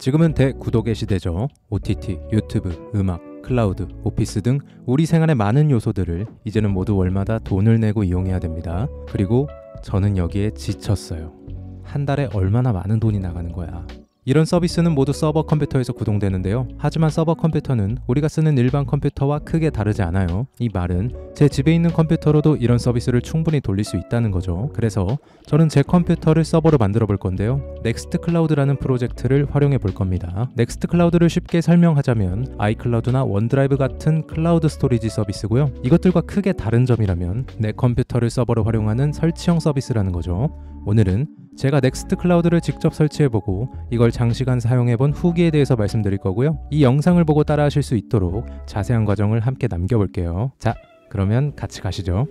지금은 대구독의 시대죠. OTT, 유튜브, 음악, 클라우드, 오피스 등 우리 생활의 많은 요소들을 이제는 모두 월마다 돈을 내고 이용해야 됩니다. 그리고 저는 여기에 지쳤어요. 한 달에 얼마나 많은 돈이 나가는 거야. 이런 서비스는 모두 서버 컴퓨터에서 구동되는데요. 하지만 서버 컴퓨터는 우리가 쓰는 일반 컴퓨터와 크게 다르지 않아요. 이 말은 제 집에 있는 컴퓨터로도 이런 서비스를 충분히 돌릴 수 있다는 거죠. 그래서 저는 제 컴퓨터를 서버로 만들어 볼 건데요. 넥스트 클라우드라는 프로젝트를 활용해 볼 겁니다. 넥스트 클라우드를 쉽게 설명하자면 아이클라우드나 원드라이브 같은 클라우드 스토리지 서비스고요. 이것들과 크게 다른 점이라면 내 컴퓨터를 서버로 활용하는 설치형 서비스라는 거죠. 오늘은 제가 넥스트 클라우드를 직접 설치해보고 이걸 장시간 사용해본 후기에 대해서 말씀드릴 거고요. 이 영상을 보고 따라하실 수 있도록 자세한 과정을 함께 남겨볼게요. 자, 그러면 같이 가시죠.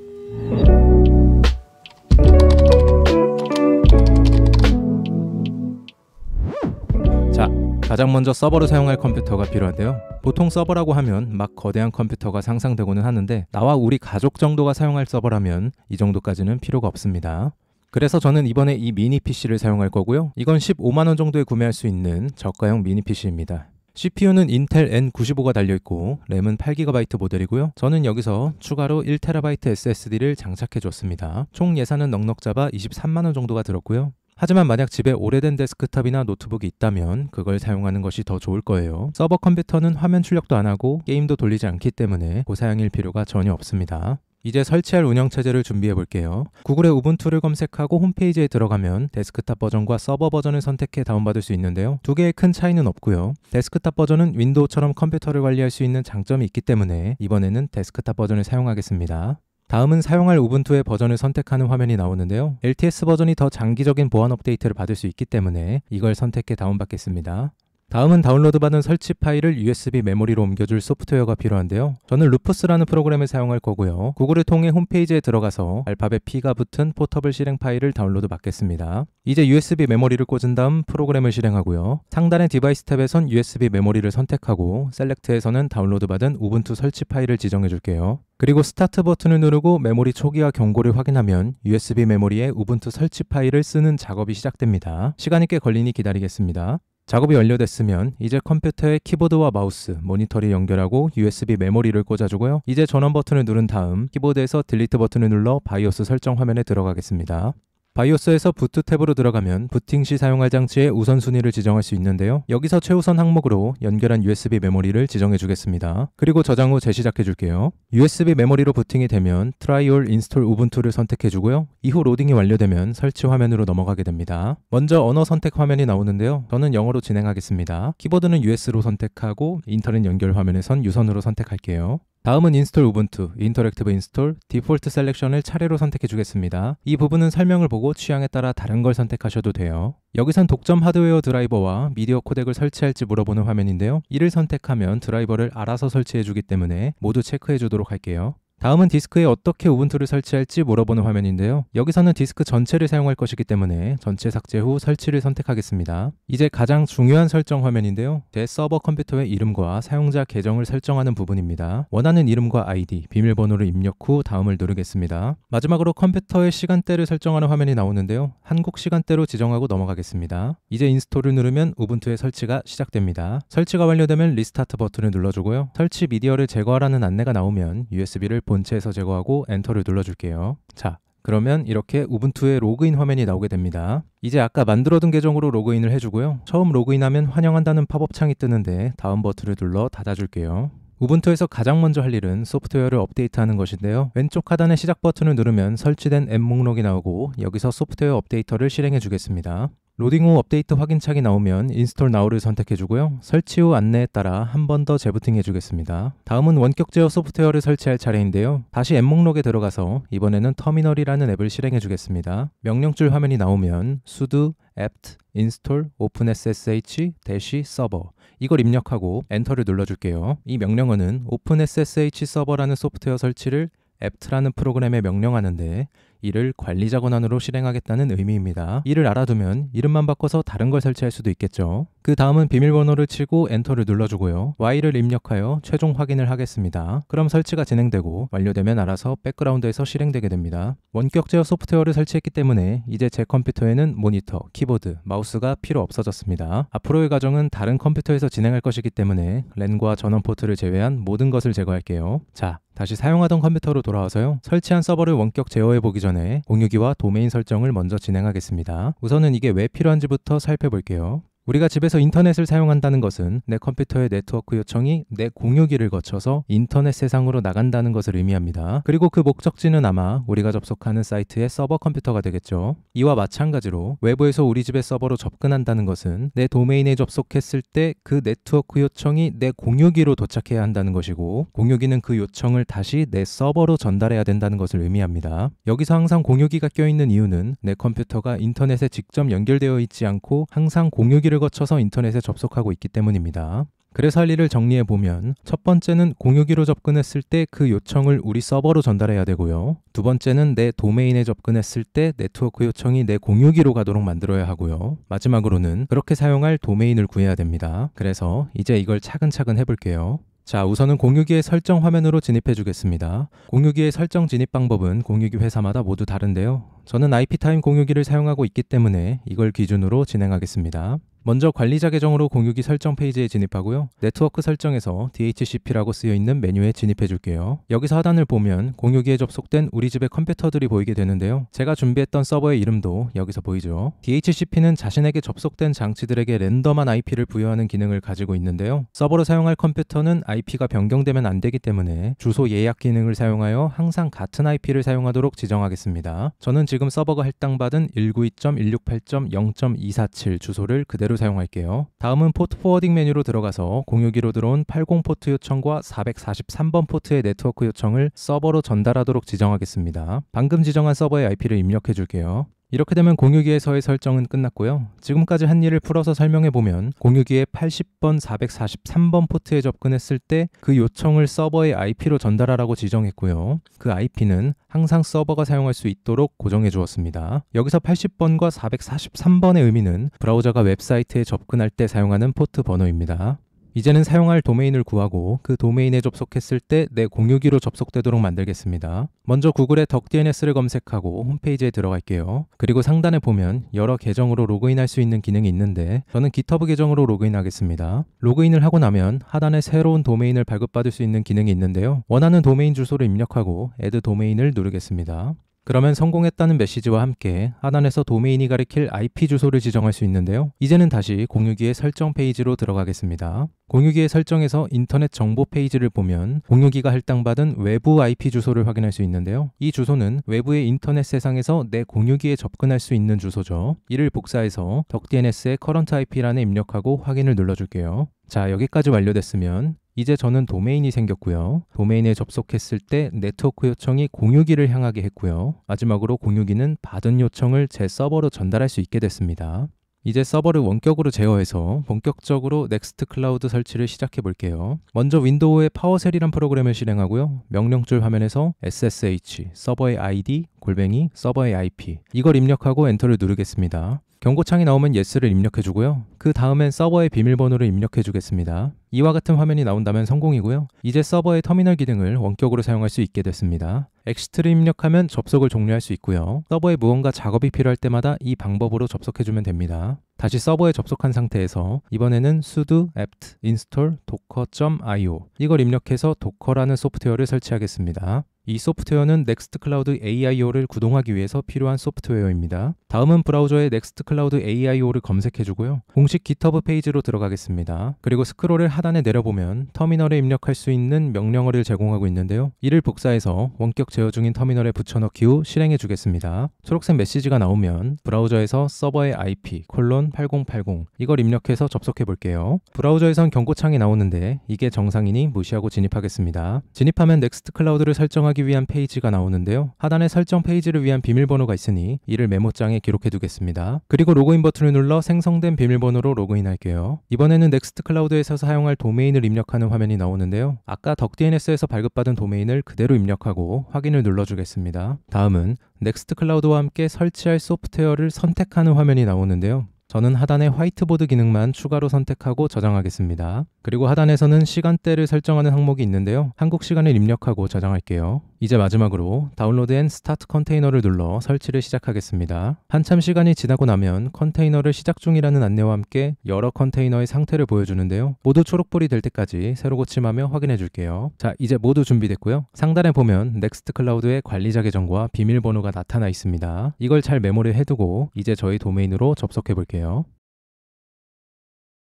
자, 가장 먼저 서버로 사용할 컴퓨터가 필요한데요. 보통 서버라고 하면 막 거대한 컴퓨터가 상상되고는 하는데 나와 우리 가족 정도가 사용할 서버라면 이 정도까지는 필요가 없습니다. 그래서 저는 이번에 이 미니 PC를 사용할 거고요. 이건 15만원 정도에 구매할 수 있는 저가형 미니 PC입니다. CPU는 인텔 N95가 달려있고 램은 8GB 모델이고요. 저는 여기서 추가로 1TB SSD를 장착해줬습니다. 총 예산은 넉넉 잡아 23만원 정도가 들었고요. 하지만 만약 집에 오래된 데스크탑이나 노트북이 있다면 그걸 사용하는 것이 더 좋을 거예요. 서버 컴퓨터는 화면 출력도 안 하고 게임도 돌리지 않기 때문에 고사양일 필요가 전혀 없습니다. 이제 설치할 운영체제를 준비해 볼게요. 구글에 우분투를 검색하고 홈페이지에 들어가면 데스크탑 버전과 서버 버전을 선택해 다운받을 수 있는데요. 두 개의 큰 차이는 없고요. 데스크탑 버전은 윈도우처럼 컴퓨터를 관리할 수 있는 장점이 있기 때문에 이번에는 데스크탑 버전을 사용하겠습니다. 다음은 사용할 우분투의 버전을 선택하는 화면이 나오는데요. LTS 버전이 더 장기적인 보안 업데이트를 받을 수 있기 때문에 이걸 선택해 다운받겠습니다. 다음은 다운로드받은 설치 파일을 USB 메모리로 옮겨줄 소프트웨어가 필요한데요. 저는 루푸스라는 프로그램을 사용할 거고요. 구글을 통해 홈페이지에 들어가서 알파벳 P가 붙은 포터블 실행 파일을 다운로드 받겠습니다. 이제 USB 메모리를 꽂은 다음 프로그램을 실행하고요. 상단의 디바이스 탭에선 USB 메모리를 선택하고 셀렉트에서는 다운로드받은 우분투 설치 파일을 지정해줄게요. 그리고 스타트 버튼을 누르고 메모리 초기화 경고를 확인하면 USB 메모리에 우분투 설치 파일을 쓰는 작업이 시작됩니다. 시간이 꽤 걸리니 기다리겠습니다. 작업이 완료됐으면 이제 컴퓨터에 키보드와 마우스, 모니터를 연결하고 USB 메모리를 꽂아주고요. 이제 전원 버튼을 누른 다음 키보드에서 딜리트 버튼을 눌러 바이오스 설정 화면에 들어가겠습니다. 바이오스에서 부트 탭으로 들어가면 부팅 시 사용할 장치의 우선순위를 지정할 수 있는데요. 여기서 최우선 항목으로 연결한 USB 메모리를 지정해 주겠습니다. 그리고 저장 후 재시작해 줄게요. USB 메모리로 부팅이 되면 Try All Install Ubuntu를 선택해 주고요. 이후 로딩이 완료되면 설치 화면으로 넘어가게 됩니다. 먼저 언어 선택 화면이 나오는데요. 저는 영어로 진행하겠습니다. 키보드는 US로 선택하고 인터넷 연결 화면에선 유선으로 선택할게요. 다음은 인스톨 우분투, 인터랙티브 인스톨, 디폴트 셀렉션을 차례로 선택해 주겠습니다. 이 부분은 설명을 보고 취향에 따라 다른 걸 선택하셔도 돼요. 여기선 독점 하드웨어 드라이버와 미디어 코덱을 설치할지 물어보는 화면인데요. 이를 선택하면 드라이버를 알아서 설치해 주기 때문에 모두 체크해 주도록 할게요. 다음은 디스크에 어떻게 우분투를 설치할지 물어보는 화면인데요. 여기서는 디스크 전체를 사용할 것이기 때문에 전체 삭제 후 설치를 선택하겠습니다. 이제 가장 중요한 설정 화면인데요. 제 서버 컴퓨터의 이름과 사용자 계정을 설정하는 부분입니다. 원하는 이름과 아이디, 비밀번호를 입력 후 다음을 누르겠습니다. 마지막으로 컴퓨터의 시간대를 설정하는 화면이 나오는데요. 한국 시간대로 지정하고 넘어가겠습니다. 이제 인스톨을 누르면 우분투의 설치가 시작됩니다. 설치가 완료되면 리스타트 버튼을 눌러주고요. 설치 미디어를 제거하라는 안내가 나오면 USB를 본체에서 제거하고 엔터를 눌러줄게요. 자, 그러면 이렇게 우분투의 로그인 화면이 나오게 됩니다. 이제 아까 만들어둔 계정으로 로그인을 해주고요. 처음 로그인하면 환영한다는 팝업창이 뜨는데 다음 버튼을 눌러 닫아줄게요. 우분투에서 가장 먼저 할 일은 소프트웨어를 업데이트하는 것인데요. 왼쪽 하단의 시작 버튼을 누르면 설치된 앱 목록이 나오고 여기서 소프트웨어 업데이터를 실행해 주겠습니다. 로딩 후 업데이트 확인창이 나오면 인스톨 나우를 선택해주고요. 설치 후 안내에 따라 한 번 더 재부팅해주겠습니다. 다음은 원격 제어 소프트웨어를 설치할 차례인데요. 다시 앱 목록에 들어가서 이번에는 터미널이라는 앱을 실행해주겠습니다. 명령줄 화면이 나오면 sudo apt install openSSH-server 이걸 입력하고 엔터를 눌러줄게요. 이 명령어는 openSSH 서버라는 소프트웨어 설치를 apt라는 프로그램에 명령하는데 이를 관리자 권한으로 실행하겠다는 의미입니다. 이를 알아두면 이름만 바꿔서 다른 걸 설치할 수도 있겠죠. 그 다음은 비밀번호를 치고 엔터를 눌러주고요. y를 입력하여 최종 확인을 하겠습니다. 그럼 설치가 진행되고 완료되면 알아서 백그라운드에서 실행되게 됩니다. 원격 제어 소프트웨어를 설치했기 때문에 이제 제 컴퓨터에는 모니터, 키보드, 마우스가 필요 없어졌습니다. 앞으로의 과정은 다른 컴퓨터에서 진행할 것이기 때문에 랜과 전원 포트를 제외한 모든 것을 제거할게요. 자, 다시 사용하던 컴퓨터로 돌아와서요. 설치한 서버를 원격 제어해보기 전에 공유기와 도메인 설정을 먼저 진행하겠습니다. 우선은 이게 왜 필요한지부터 살펴볼게요. 우리가 집에서 인터넷을 사용한다는 것은 내 컴퓨터의 네트워크 요청이 내 공유기를 거쳐서 인터넷 세상으로 나간다는 것을 의미합니다. 그리고 그 목적지는 아마 우리가 접속하는 사이트의 서버 컴퓨터가 되겠죠. 이와 마찬가지로 외부에서 우리 집의 서버로 접근한다는 것은 내 도메인에 접속했을 때 그 네트워크 요청이 내 공유기로 도착해야 한다는 것이고, 공유기는 그 요청을 다시 내 서버로 전달해야 된다는 것을 의미합니다. 여기서 항상 공유기가 껴있는 이유는 내 컴퓨터가 인터넷에 직접 연결되어 있지 않고 항상 공유기를 거쳐서 인터넷에 접속하고 있기 때문입니다. 그래서 할 일을 정리해보면, 첫 번째는 공유기로 접근했을 때 그 요청을 우리 서버로 전달해야 되고요. 두 번째는 내 도메인에 접근했을 때 네트워크 요청이 내 공유기로 가도록 만들어야 하고요. 마지막으로는 그렇게 사용할 도메인을 구해야 됩니다. 그래서 이제 이걸 차근차근 해볼게요. 자, 우선은 공유기의 설정 화면으로 진입해 주겠습니다. 공유기의 설정 진입 방법은 공유기 회사마다 모두 다른데요. 저는 IP타임 공유기를 사용하고 있기 때문에 이걸 기준으로 진행하겠습니다. 먼저 관리자 계정으로 공유기 설정 페이지에 진입하고요. 네트워크 설정에서 DHCP라고 쓰여있는 메뉴에 진입해 줄게요. 여기서 하단을 보면 공유기에 접속된 우리 집의 컴퓨터들이 보이게 되는데요. 제가 준비했던 서버의 이름도 여기서 보이죠. DHCP는 자신에게 접속된 장치들에게 랜덤한 IP를 부여하는 기능을 가지고 있는데요. 서버로 사용할 컴퓨터는 IP가 변경되면 안 되기 때문에 주소 예약 기능을 사용하여 항상 같은 IP를 사용하도록 지정하겠습니다. 저는 지금 서버가 할당받은 192.168.0.247 주소를 그대로 사용할게요. 다음은 포트 포워딩 메뉴로 들어가서 공유기로 들어온 80 포트 요청과 443번 포트의 네트워크 요청을 서버로 전달하도록 지정하겠습니다. 방금 지정한 서버의 IP를 입력해 줄게요. 이렇게 되면 공유기에서의 설정은 끝났고요. 지금까지 한 일을 풀어서 설명해보면, 공유기의 80번, 443번 포트에 접근했을 때 그 요청을 서버의 IP로 전달하라고 지정했고요. 그 IP는 항상 서버가 사용할 수 있도록 고정해 주었습니다. 여기서 80번과 443번의 의미는 브라우저가 웹사이트에 접근할 때 사용하는 포트 번호입니다. 이제는 사용할 도메인을 구하고 그 도메인에 접속했을 때 내 공유기로 접속되도록 만들겠습니다. 먼저 구글에 Duck DNS를 검색하고 홈페이지에 들어갈게요. 그리고 상단에 보면 여러 계정으로 로그인할 수 있는 기능이 있는데, 저는 GitHub 계정으로 로그인하겠습니다. 로그인을 하고 나면 하단에 새로운 도메인을 발급받을 수 있는 기능이 있는데요. 원하는 도메인 주소를 입력하고 Add 도메인을 누르겠습니다. 그러면 성공했다는 메시지와 함께 하단에서 도메인이 가리킬 IP 주소를 지정할 수 있는데요. 이제는 다시 공유기의 설정 페이지로 들어가겠습니다. 공유기의 설정에서 인터넷 정보 페이지를 보면 공유기가 할당받은 외부 IP 주소를 확인할 수 있는데요. 이 주소는 외부의 인터넷 세상에서 내 공유기에 접근할 수 있는 주소죠. 이를 복사해서 Duck DNS의 Current IP란에 입력하고 확인을 눌러줄게요. 자, 여기까지 완료됐으면 이제 저는 도메인이 생겼고요. 도메인에 접속했을 때 네트워크 요청이 공유기를 향하게 했고요. 마지막으로 공유기는 받은 요청을 제 서버로 전달할 수 있게 됐습니다. 이제 서버를 원격으로 제어해서 본격적으로 넥스트 클라우드 설치를 시작해 볼게요. 먼저 윈도우의 파워셀이란 프로그램을 실행하고요. 명령줄 화면에서 SSH, 서버의 ID, @ 서버의 IP, 이걸 입력하고 엔터를 누르겠습니다. 경고창이 나오면 yes를 입력해주고요. 그 다음엔 서버의 비밀번호를 입력해주겠습니다. 이와 같은 화면이 나온다면 성공이고요. 이제 서버의 터미널 기능을 원격으로 사용할 수 있게 됐습니다. 엑시트를 입력하면 접속을 종료할 수 있고요. 서버에 무언가 작업이 필요할 때마다 이 방법으로 접속해주면 됩니다. 다시 서버에 접속한 상태에서 이번에는 sudo apt install docker.io, 이걸 입력해서 도커라는 소프트웨어를 설치하겠습니다. 이 소프트웨어는 넥스트 클라우드 AIO를 구동하기 위해서 필요한 소프트웨어입니다. 다음은 브라우저에 넥스트 클라우드 AIO를 검색해주고요. 공식 GitHub 페이지로 들어가겠습니다. 그리고 스크롤을 하단에 내려보면 터미널에 입력할 수 있는 명령어를 제공하고 있는데요. 이를 복사해서 원격 제어 중인 터미널에 붙여넣기 후 실행해주겠습니다. 초록색 메시지가 나오면 브라우저에서 서버의 IP, 콜론 8080, 이걸 입력해서 접속해볼게요. 브라우저에선 경고창이 나오는데 이게 정상이니 무시하고 진입하겠습니다. 진입하면 넥스트 클라우드를 설정하기 사용하기 위한 페이지가 나오는데요. 하단에 설정 페이지를 위한 비밀번호가 있으니 이를 메모장에 기록해 두겠습니다. 그리고 로그인 버튼을 눌러 생성된 비밀번호로 로그인할게요. 이번에는 넥스트 클라우드에서 사용할 도메인을 입력하는 화면이 나오는데요. 아까 덕 DNS에서 발급받은 도메인을 그대로 입력하고 확인을 눌러주겠습니다. 다음은 넥스트 클라우드와 함께 설치할 소프트웨어를 선택하는 화면이 나오는데요. 저는 하단에 화이트보드 기능만 추가로 선택하고 저장하겠습니다. 그리고 하단에서는 시간대를 설정하는 항목이 있는데요. 한국 시간을 입력하고 저장할게요. 이제 마지막으로 다운로드 앤 스타트 컨테이너를 눌러 설치를 시작하겠습니다. 한참 시간이 지나고 나면 컨테이너를 시작 중이라는 안내와 함께 여러 컨테이너의 상태를 보여주는데요. 모두 초록불이 될 때까지 새로 고침하며 확인해 줄게요. 자, 이제 모두 준비됐고요. 상단에 보면 넥스트 클라우드의 관리자 계정과 비밀번호가 나타나 있습니다. 이걸 잘 메모를 해두고 이제 저희 도메인으로 접속해 볼게요.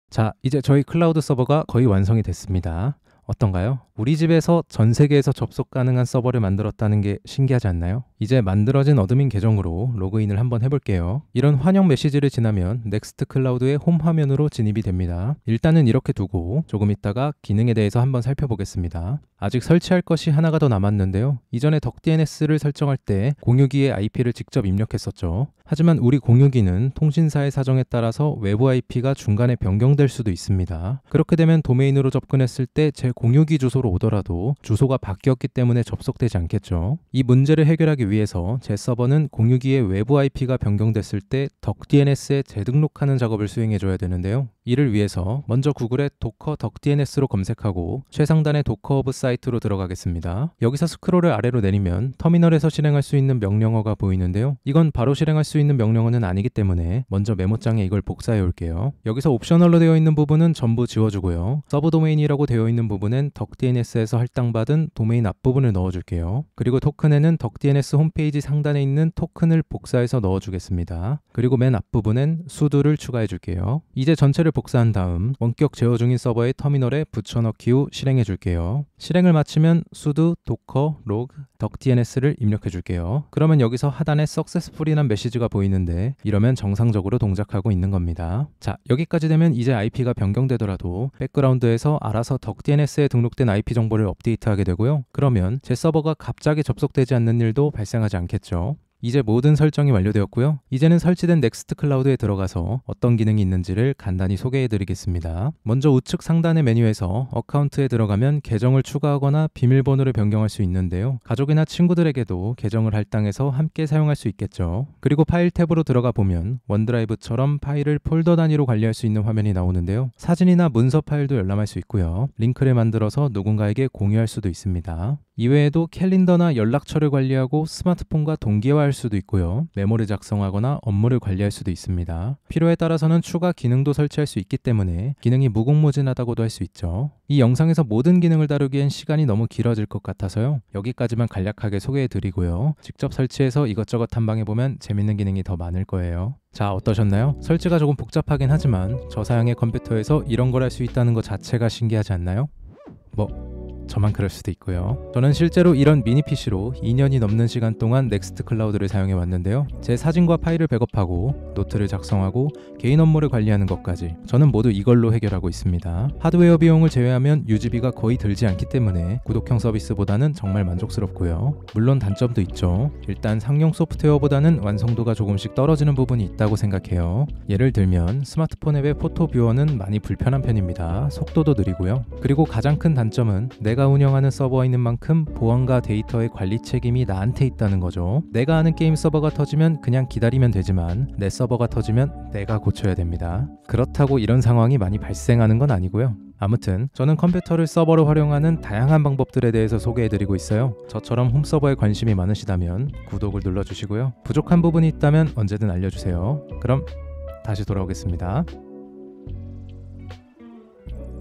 자, 이제 저희 클라우드 서버가 거의 완성이 됐습니다. 어떤가요? 우리 집에서 전 세계에서 접속 가능한 서버를 만들었다는 게 신기하지 않나요? 이제 만들어진 어드민 계정으로 로그인을 한번 해볼게요. 이런 환영 메시지를 지나면 넥스트 클라우드의 홈 화면으로 진입이 됩니다. 일단은 이렇게 두고 조금 있다가 기능에 대해서 한번 살펴보겠습니다. 아직 설치할 것이 하나가 더 남았는데요. 이전에 덕 DNS를 설정할 때 공유기의 IP를 직접 입력했었죠. 하지만 우리 공유기는 통신사의 사정에 따라서 외부 IP가 중간에 변경될 수도 있습니다. 그렇게 되면 도메인으로 접근했을 때 제 공유기 주소로 오더라도 주소가 바뀌었기 때문에 접속되지 않겠죠. 이 문제를 해결하기 위해서 제 서버는 공유기의 외부 IP가 변경됐을 때 덕 DNS에 재등록하는 작업을 수행해줘야 되는데요. 이를 위해서 먼저 구글에 도커 덕 DNS로 검색하고 최상단의 도커 허브 사이트로 들어가겠습니다. 여기서 스크롤을 아래로 내리면 터미널에서 실행할 수 있는 명령어가 보이는데요. 이건 바로 실행할 수 있는 명령어는 아니기 때문에 먼저 메모장에 이걸 복사해 올게요. 여기서 옵셔널로 되어 있는 부분은 전부 지워주고요. 서브 도메인이라고 되어 있는 부분은 덕 DNS에서 할당받은 도메인 앞부분을 넣어줄게요. 그리고 토큰에는 덕 DNS 홈페이지 상단에 있는 토큰을 복사해서 넣어주겠습니다. 그리고 맨 앞부분엔 sudo를 추가해줄게요. 이제 전체를 복사한 다음 원격 제어 중인 서버의 터미널에 붙여넣기 후 실행해줄게요. 실행을 마치면 sudo docker log 덕 DNS를 입력해줄게요. 그러면 여기서 하단에 successful이란 메시지가 보이는데 이러면 정상적으로 동작하고 있는 겁니다. 자, 여기까지 되면 이제 IP가 변경되더라도 백그라운드에서 알아서 덕 DNS에 등록된 IP 정보를 업데이트하게 되고요. 그러면 제 서버가 갑자기 접속되지 않는 일도 발생하지 않겠죠. 이제 모든 설정이 완료되었고요. 이제는 설치된 넥스트 클라우드에 들어가서 어떤 기능이 있는지를 간단히 소개해드리겠습니다. 먼저 우측 상단의 메뉴에서 어카운트에 들어가면 계정을 추가하거나 비밀번호를 변경할 수 있는데요. 가족이나 친구들에게도 계정을 할당해서 함께 사용할 수 있겠죠. 그리고 파일 탭으로 들어가 보면 원드라이브처럼 파일을 폴더 단위로 관리할 수 있는 화면이 나오는데요. 사진이나 문서 파일도 열람할 수 있고요. 링크를 만들어서 누군가에게 공유할 수도 있습니다. 이외에도 캘린더나 연락처를 관리하고 스마트폰과 동기화할 수도 있고요. 메모를 작성하거나 업무를 관리할 수도 있습니다. 필요에 따라서는 추가 기능도 설치할 수 있기 때문에 기능이 무궁무진하다고도 할 수 있죠. 이 영상에서 모든 기능을 다루기엔 시간이 너무 길어질 것 같아서요. 여기까지만 간략하게 소개해드리고요. 직접 설치해서 이것저것 탐방해보면 재밌는 기능이 더 많을 거예요. 자, 어떠셨나요? 설치가 조금 복잡하긴 하지만 저사양의 컴퓨터에서 이런 걸 할 수 있다는 것 자체가 신기하지 않나요? 저만 그럴 수도 있고요. 저는 실제로 이런 미니 PC로 2년이 넘는 시간 동안 넥스트 클라우드를 사용해 왔는데요. 제 사진과 파일을 백업하고 노트를 작성하고 개인 업무를 관리하는 것까지 저는 모두 이걸로 해결하고 있습니다. 하드웨어 비용을 제외하면 유지비가 거의 들지 않기 때문에 구독형 서비스보다는 정말 만족스럽고요. 물론 단점도 있죠. 일단 상용 소프트웨어보다는 완성도가 조금씩 떨어지는 부분이 있다고 생각해요. 예를 들면 스마트폰 앱의 포토 뷰어는 많이 불편한 편입니다. 속도도 느리고요. 그리고 가장 큰 단점은 내가 운영하는 서버에 있는 만큼 보안과 데이터의 관리 책임이 나한테 있다는 거죠. 내가 아는 게임 서버가 터지면 그냥 기다리면 되지만 내 서버가 터지면 내가 고쳐야 됩니다. 그렇다고 이런 상황이 많이 발생하는 건 아니고요. 아무튼 저는 컴퓨터를 서버로 활용하는 다양한 방법들에 대해서 소개해드리고 있어요. 저처럼 홈서버에 관심이 많으시다면 구독을 눌러주시고요. 부족한 부분이 있다면 언제든 알려주세요. 그럼 다시 돌아오겠습니다.